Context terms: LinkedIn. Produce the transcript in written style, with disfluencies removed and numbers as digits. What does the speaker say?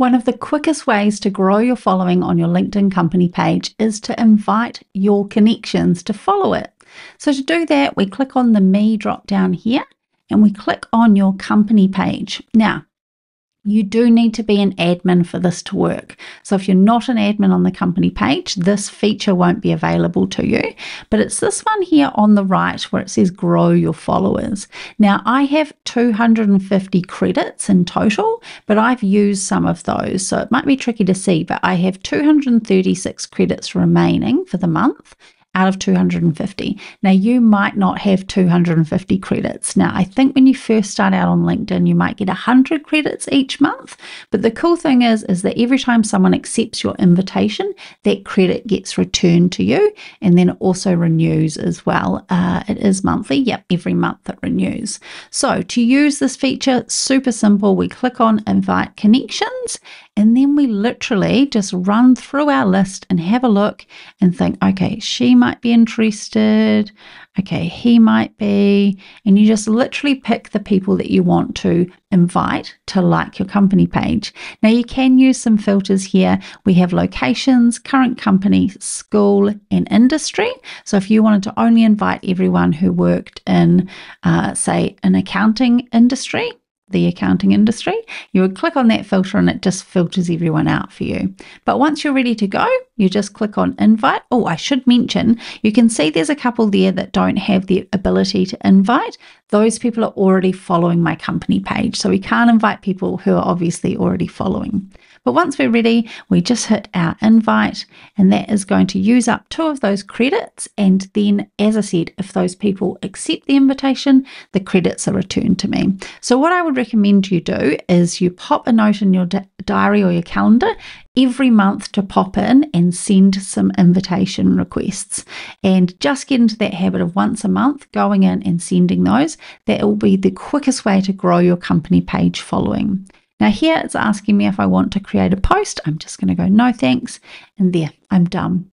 One of the quickest ways to grow your following on your LinkedIn company page is to invite your connections to follow it. So to do that, we click on the Me drop down here and we click on your company page. Now, you do need to be an admin for this to work. So if you're not an admin on the company page, this feature won't be available to you. But it's this one here on the right where it says grow your followers. Now I have 250 credits in total, but I've used some of those. So it might be tricky to see, but I have 236 credits remaining for the month out of 250. Now you might not have 250 credits. Now I think when you first start out on LinkedIn, you might get 100 credits each month. But the cool thing is that every time someone accepts your invitation, that credit gets returned to you, and then it also renews as well. It is monthly. Yep, every month it renews. So to use this feature, super simple. We click on invite connections, and then we literally just run through our list and have a look and think, okay, she might be interested, okay, he might be, and you just literally pick the people that you want to invite to like your company page. Now you can use some filters here. We have locations, current company, school, and industry. So if you wanted to only invite everyone who worked in, say, an accounting industry, the accounting industry, you would click on that filter and it just filters everyone out for you. But once you're ready to go, you just click on invite. Oh, I should mention, you can see there's a couple there that don't have the ability to invite. Those people are already following my company page, so we can't invite people who are obviously already following. But once we're ready, we just hit our invite, and that is going to use up 2 of those credits. And then, as I said, if those people accept the invitation, the credits are returned to me. So what I would recommend you do is you pop a note in your diary or your calendar every month to pop in and send some invitation requests, and just get into that habit of once a month going in and sending those. That will be the quickest way to grow your company page following. Now here it's asking me if I want to create a post. I'm just going to go no thanks, and there, I'm done.